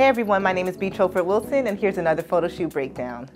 Hey everyone, my name is Bee Trofort Wilson and here's another photo shoot breakdown.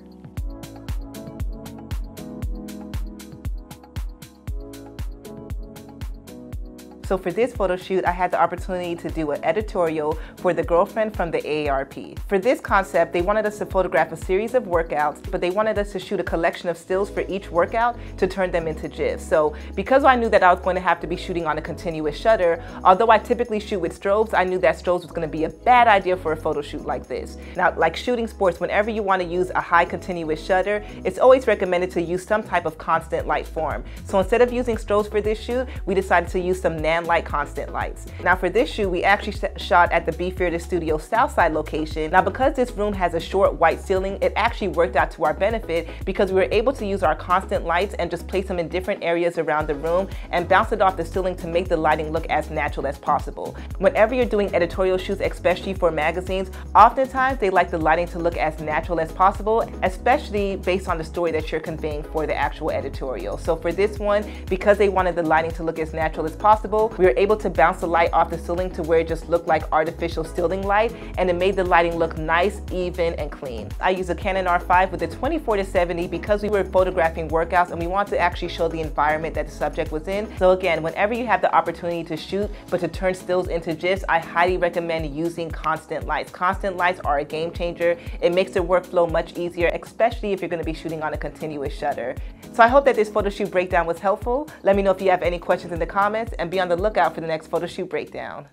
So for this photo shoot, I had the opportunity to do an editorial for The Girlfriend from the AARP. For this concept, they wanted us to photograph a series of workouts, but they wanted us to shoot a collection of stills for each workout to turn them into GIFs. So because I knew that I was going to have to be shooting on a continuous shutter, although I typically shoot with strobes, I knew that strobes was going to be a bad idea for a photo shoot like this. Now, like shooting sports, whenever you want to use a high continuous shutter, it's always recommended to use some type of constant light form. So instead of using strobes for this shoot, we decided to use some and light constant lights. Now for this shoot, we actually shot at the Bee Fearless Studios Southside location. Now because this room has a short white ceiling, it actually worked out to our benefit because we were able to use our constant lights and just place them in different areas around the room and bounce it off the ceiling to make the lighting look as natural as possible. Whenever you're doing editorial shoots, especially for magazines, oftentimes they like the lighting to look as natural as possible, especially based on the story that you're conveying for the actual editorial. So for this one, because they wanted the lighting to look as natural as possible, we were able to bounce the light off the ceiling to where it just looked like artificial ceiling light, and it made the lighting look nice, even, and clean. I used a Canon R5 with a 24-70 because we were photographing workouts and we wanted to actually show the environment that the subject was in. So again, whenever you have the opportunity to shoot but to turn stills into GIFs, I highly recommend using constant lights. Constant lights are a game changer. It makes the workflow much easier, especially if you're going to be shooting on a continuous shutter. So I hope that this photo shoot breakdown was helpful. Let me know if you have any questions in the comments and be on the lookout for the next photo shoot breakdown.